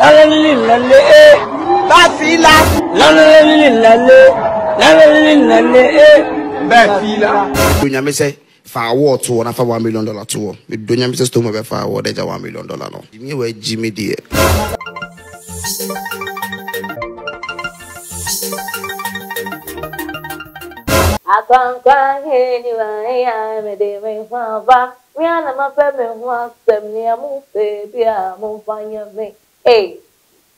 $1 million tour. We don't have to stop my firewall. That's $1 million now. You were Jimmy dear. I can't go anyway. I'm a demon from back. We are not my family. What's the name of baby? I'm on fire. Hey,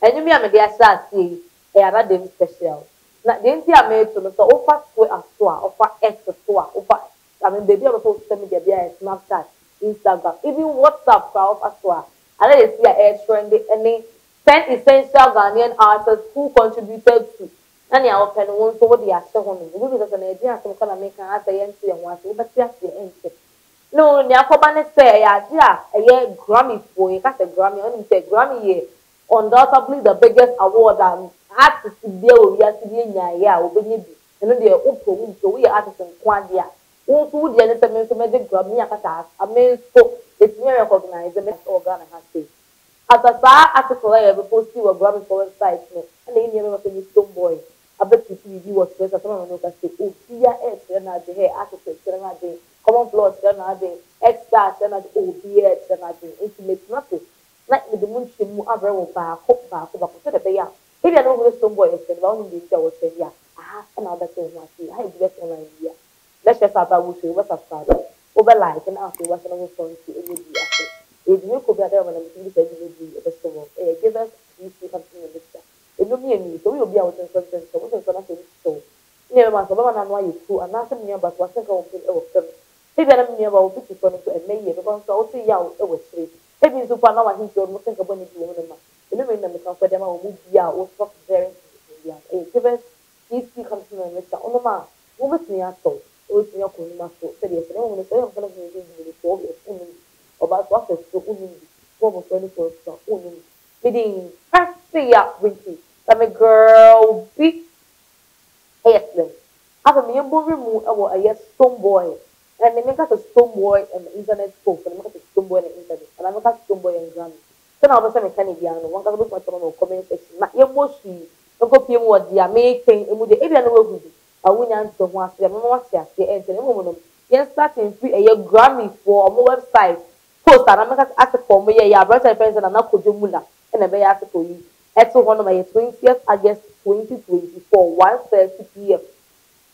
and you mean I'm a dear sassy. Hey, I'm not them special. Now, the entire made to me so offer to a store, offer extra store, offer. I mean, baby, I'm also sending their beer and Snapchat, Instagram, even WhatsApp for offer store. And then they see a air trendy and they 10 essential Ghanaian artists who contributed to. And I open one so what they are showing me. We just an idea some kind of make an answer and see and want to, but just the answer. No, Nyakobane say, yeah, a year Grammy for you, that's a Grammy, and you say Grammy year. Undoubtedly, the biggest award that artists deal with, yes, yeah, will be. And then they are open, so we are artists in Quadia. Who would the entertainment to make the Grammy a main so it's near recognized the best organ and has to. As a far article, I posted a Grammy for website, and they never finished Stonebwoy. I bet you see you was dressed as someone who can say, oh, CIS, then I did, artists, then I did, common plots, then I did, X-Stars, then I did, OBS, then I did, intimate nothing. Like with the moon, she moved around by a hook back over the bear. If I don't know Stonebwoy is the one who was saying, yeah, I have another thing, I see, I have the best online here. Let's just have a wish, what's a father? Over life and after what's another song to it would be after. If you could be there when I'm doing this, you would be a best of all. Give us, you see something in this. It will be a me, so we will be out in content, so what's going to say so. Never mind, so I know you too, and nothing near but what's going to be over them. Maybe I'm near about 50 points and maybe because I will see you over three. Maybe so far now I think you're looking about it. You know, when I'm comfortable, them will be out or stop very. Give us, you see something in this. Oh, no, who was near so. Old senior Kunima so serious, and when the same kind of music in the 4 years only about what is so only 4 of 24 only bidding past the up with you. Some girl be yes, then after me and Boy remove a yes, Stonebwoy, and they make us a Stonebwoy and the internet folk, and I make us a Stonebwoy and the internet, and I make us a Stonebwoy and Grammy. So now I'm a Canadian, one can look at someone or comment section, not your moshi, don't go pay what they are making, and with the Indian world. I will answer one of them. Yes, starting free a Grammy for my website. Post and I'm asked for me, yeah, brother and friends, and I'm not Kojumula, and I may ask for you. At one of my 20th August 2024, 1:30 p.m.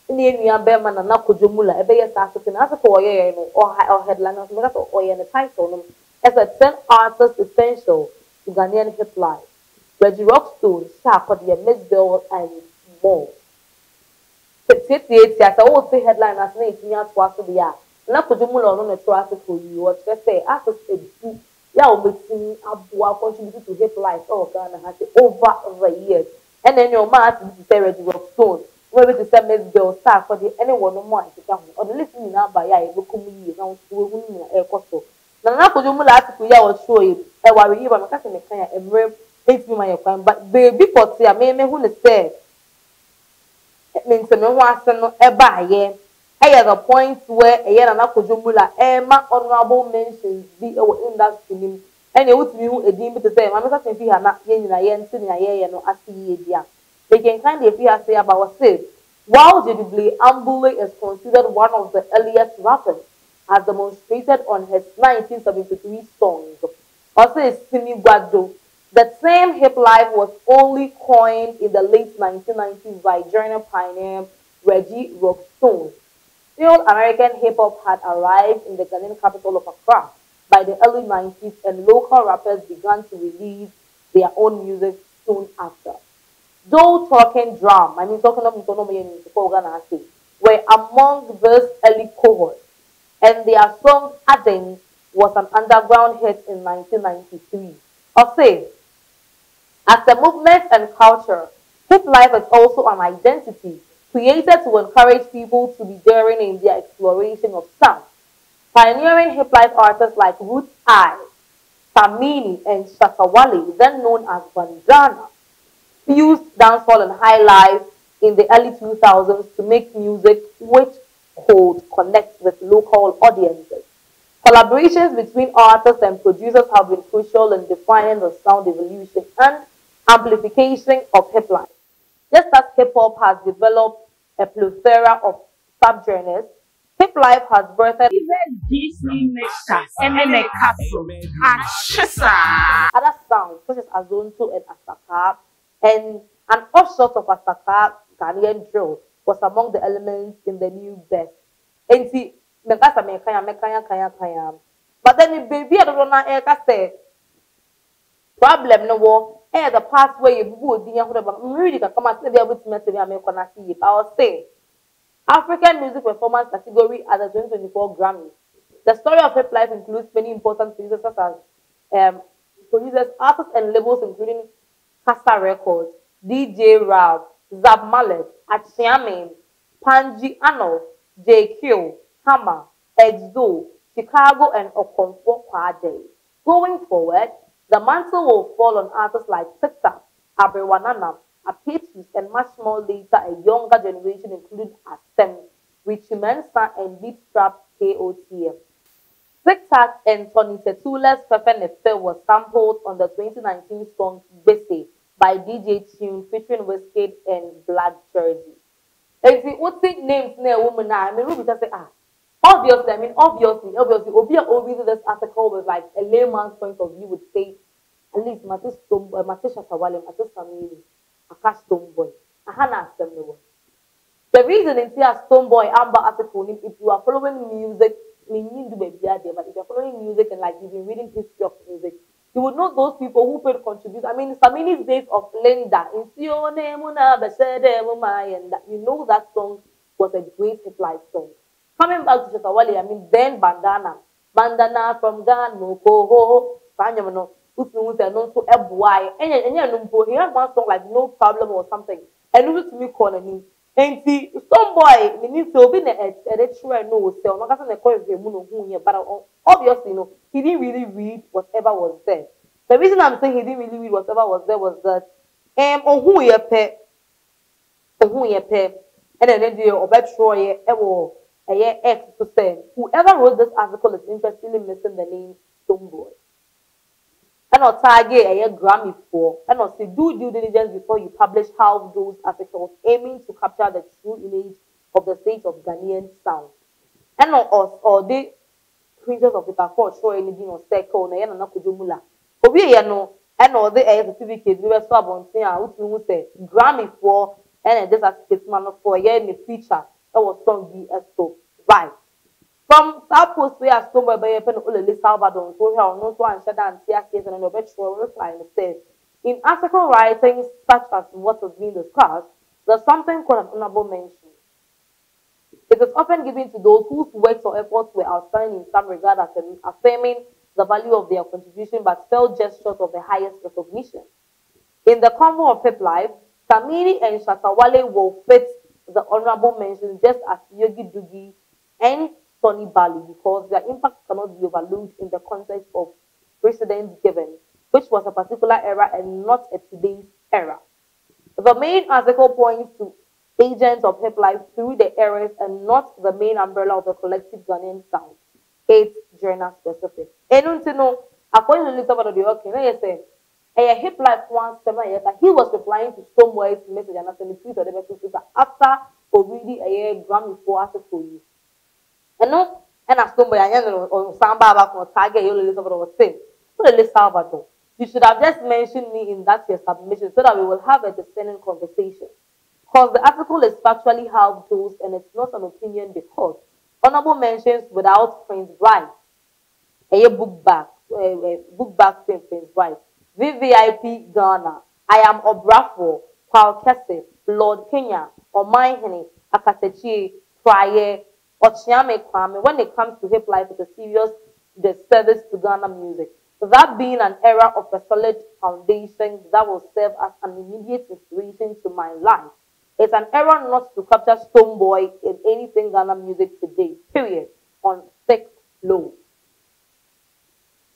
In the end, we are Berman and not Kojumula, a bear's asking us for a or headliners, or in the title. As a 10 artists essential to Ghanaian hip life, Reggie Rockstone, Shatta Wale, Miss Bell, and more. 68 years, I would say headline as name was to be out. Now, could you move on a traffic for you? What they say, after a book, y'all be seeing a boy contributed to hip life of Ghana has over the years. And then your master, Reggie Rockstone, where it is a Miss Bell star for the anyone no more to come on the listening now by I will come here now to a woman air costo. Now, could you move out to y'all show you? I worry you, I'm not going to make a brave, hate me my crime, but baby, for see, I may who say. Means no one no ever here. I have a point where a year and a Kojumula, Emma honorable mentions be our industry. And it would be who a dean to say, I'm not saying if you are not in a yen, sitting a year, no, as he is here. They can kind of hear say about ourselves. While J.D. Blay humbly is considered one of the earliest rappers, as demonstrated on his 1973 songs, also is Simi Guado. The term hip life was only coined in the late 1990s by journal pioneer Reggie Rockstone. Still, American hip hop had arrived in the Ghanaian capital of Accra by the early 90s, and local rappers began to release their own music soon after. Though talking drum were among those early cohorts, and their song Aden was an underground hit in 1993. I'll say, as a movement and culture, hip life is also an identity created to encourage people to be daring in their exploration of sound. Pioneering hip life artists like Ruth Eye, Tamini, and Shatta Wale, then known as Bandana, fused dancehall and high life in the early 2000s to make music which could connect with local audiences. Collaborations between artists and producers have been crucial in defining the sound evolution and amplification of hip-hop. Just as hip-hop has developed a plethora of subgenres, hip-hop has birthed other sounds such as Azonto and Asaka, and an offshoot of Asaka, Ghanaian drill, was among the elements in the new best. And see, but then the baby I don't know say problem no war the past way you would be really come and say be I'll say African music performance category at the 2024 Grammy. The story of hip life includes many important producers such as artists and labels including Kasa Records, DJ Rav, Zab Malet, Achiamin, Panji Anof, JQ, Hammer, Exo, Chicago, and Okonfokwade. Going forward, the mantle will fall on artists like Tiktok, Abrewanana, Apetus, and much more later, a younger generation including Asem, Richie Mensa, and Deep Trap KOTM. Tiktok and Tony Tetule's Fefe Nefe was sampled on the 2019 song Bese by DJ Tune featuring Wizkid and Black Sherif. If you would think names near a woman, I mean, we just say, ah. Obviously, obviously, obviously, this article was like a layman's point of view would say, at least, Shatta Wale, Tamini, Stonebwoy. The reason is here, Stonebwoy, Amber article, if you are following music, but if you are following music and like you've been reading history of music, you would know those people who paid contribute. I mean, Tamini's days of Linda, you know that song was a great hip-hop song. Coming back to Shatta Wale, I mean, then Bandana from Ghana, Koho, Panyamano, Usmuse, and also Ebwai, and he had one song like No Problem or something, and it was to me calling him. And see, Stonebwoy, he needs to be in the edge, and it's true, I know, so I'm not going to but obviously, no, he didn't really read whatever was there. The reason I'm saying he didn't really read whatever was there was that, and then they were Obed X to say, whoever wrote this article is interestingly missing the name Stonebwoy. And I'll target a Grammy for, and I'll say, do due diligence before you publish how those articles aiming to capture the true image of the state of Ghanaian sound. And on us, or the creatures of the backward show anything on circle, and I could do mula. But we know, and all the TV kids, we were swab on saying, would say, Grammy for, and this article man for a year in the future. That was song DSO. Right. From South Coast, we are somewhere by a pen only Salvador, so here on Noto and Shada and Tia Case and an obituary reply says, in article writing such as what has been discussed, there's something called an honorable mention. It is often given to those whose works or efforts were outstanding in some regard, affirming the value of their contribution, but fell just short of the highest recognition. In the convo of hip life, Tamini and Shatta Wale will fit the honorable mention just as Yogi Doogie and Sonny Bali because their impact cannot be overlooked in the context of precedents given, which was a particular era and not a today's era. The main article points to agents of hip life through the eras and not the main umbrella of the collective Ghanaian sound. It's journal specific. According to Lisa Badodio, a hip life once he was replying to Stonebwoy's message and after the tweet or the Twitter after already a Grammy for article. And no, and as Stonebwoy on Samba back on Target, you listen what I was saying. What a list Salvador. You should have just mentioned me in that your submission so that we will have a discerning conversation. Because the article is factually half dosed and it's not an opinion because honorable mentions without Prince Bryce. A book back to Prince Bryce. VVIP Ghana, I am Obrafo, Paul Kese, Lord Kenya, Omaihene, Akasechi, Praye, Ochiame Kwame. When it comes to hip life, it's a serious disservice to Ghana music. That being an era of a solid foundation that will serve as an immediate inspiration to my life. It's an era not to capture Stonebwoy in anything Ghana music today, period, on thick low.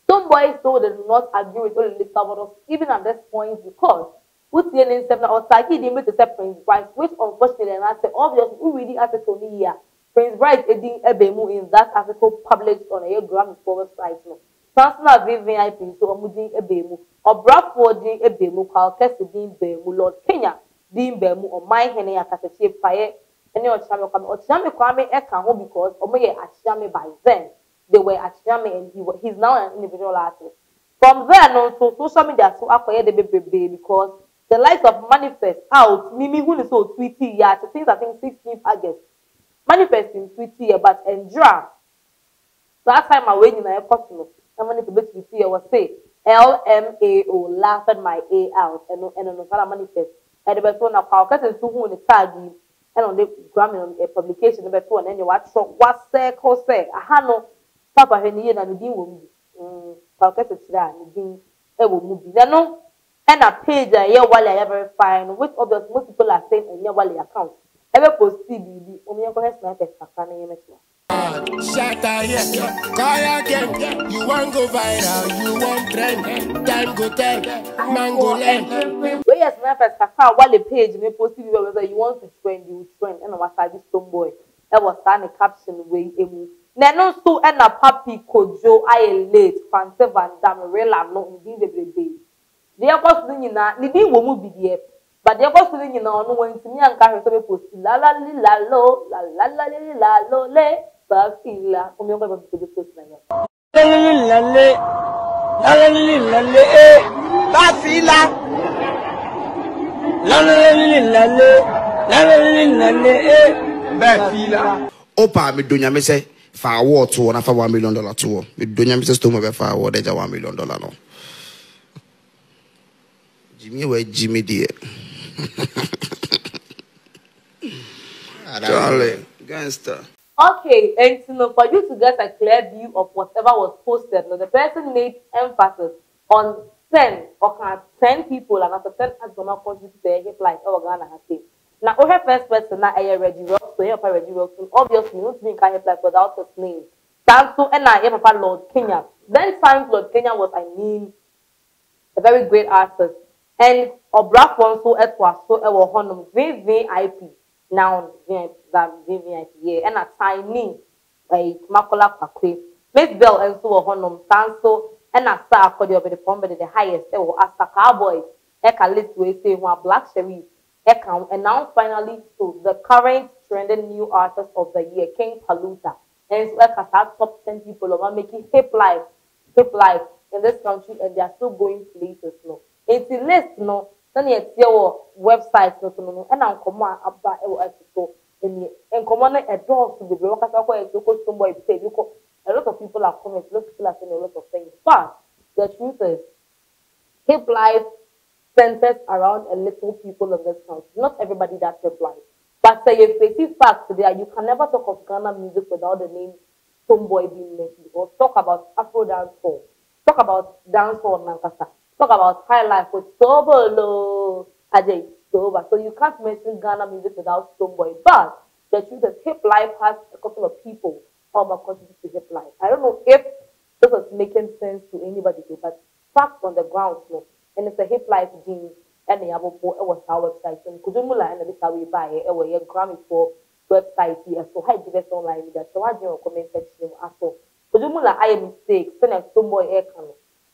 Stonebwoy still did not agree with Olele Salvador even at this point because with the name Seven or Saki didn't make the Prince Bryce, which unfortunately and I say obviously we really asked Tony here. Prince Bryce Edin Ebemu in that article published on a Grammy forward site no. Transna VVIP so Omudin Ebemu or Bradford Din Ebemu Kalkesi Din Bemu Lord Kenya Din Bemu or my Hene Akasechie Paye and your Achiamin Kwame Ekanho because Omoye Achiamin by then they were Achiamin and he's now an individual artist. From there on to social media so acquire the baby because the likes of Manifest out Mimi who is so tweety yeah since I think 16th August. Manifest in Twitter, but Endra. That time I went in a costume. Someone to be Twitter was say LMAO, laugh at my A out, and on the Manifest. And the person of our cousin who in the tag and on the Grammy on a publication, the person, and you watch what circle say, I had no papa and the dean will move. Calcutta and the dean will move. Then no, and a page I hear while I ever find, which others most people are saying in your wallet account. Ever post TV, only your correct sniper family. Shatta, yes, Kaya again. You want go viral, you want trend. Time go tell, mango land. Where your sniper Kaka, while the page may post TV, whether you want to trend, you trend. And I was like this Stonebwoy. That was a caption way. Nano so and a papi kojo, I late, Fancy Van Damme, Rela, no, indeed, every day. The apostle, you know, the deal will move the air. But the first thing you know, no one to me and carry to post la la la lo la la la lo le bafila. Come on, to the post now. La le bafila. La le bafila. Opa, me dunya me say far war to one for $1 million to. Me dunya me say to me far war deja $1 million no. Jimmy where Jimmy dear. Charlie, gangster. Okay, and you know, for you to get a clear view of whatever was posted, you know, the person made emphasis on 10 or okay, 10 people, and after 10 has gone out to their hip like oh Ghana has said. Now, over first person, now I Reggie Rockstone, so here for Reggie Rockstone. Obviously, you don't think I hip like without his name. Samson and I have for Lord Kenya. Then times Lord Kenya was, I mean, a very great artist. And a black one so it was so it was honum VVIP now VVIP yeah and a tiny like Makola Pakwe Miss Bell and so a honum Tanso and a star for the company the highest it was as a cowboy Eka list we say one Black Sherif Eka and now finally so the current trending new artist of the year King Paluta and so Eka top 10 people over making hip life in this country and they are still going places now. It's a list, no, then it's your website, no, and I'm command up by so and command a door to the broker. Somebody say, because a lot of people are comments, a lot of people are saying a lot of things. But the truth is, hip life centers around a little people in this country. Not everybody that's hip life. But say a facing fact today, you can never talk of Ghana music without the name Stonebwoy being mentioned. Or talk about Afro dancehall, talk about dancehall Nankasa. Talk about high life with Sobolo, Ajay Soba. So you can't mention Ghana music without Stonebwoy. But the truth is, hip life has a couple of people on my contribution to hip life. I don't know if this is making sense to anybody, but facts on the ground, no. And it's a hip life gene, and the Apple it was our website. And Kudumula and the we buy it, it was a Grammy for website here. So I give us online media. So I do comment section after Kudumula, I am mistake. Send a Stonebwoy air camera.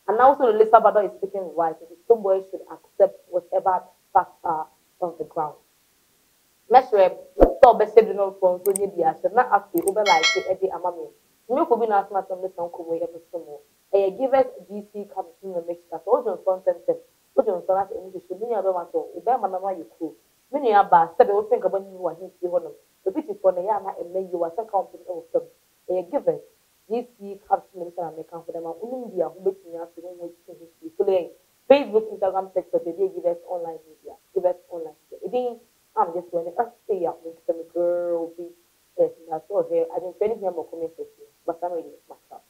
And also the listener brother is speaking right. Stonebwoy should accept whatever facts are on the ground. Meshreb, stop behaving on phone. So you should not ask the over like the Eddie Amami. You could be not smart on this uncle way every summer. And give us DC comes in the mixture. So you don't sentence. What you don't ask any issue. Many other ones don't. If I'm not you cool. Many are bad. Said they will think about you and his honor. The pity for the Yana and make you a second company of them. And give us. This year, captioning and make for them. India, who makes me have to know history. So, Facebook, Instagram, sector, they give us online media, give us online media. I'm just going to stay up with some girl, be yes, that's all here. I didn't finish my comment section, but I'm reading it myself.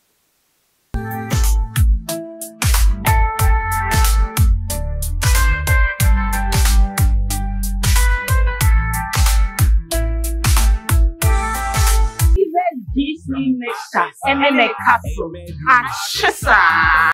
DC Mixer, MMA Capsule, Achisa!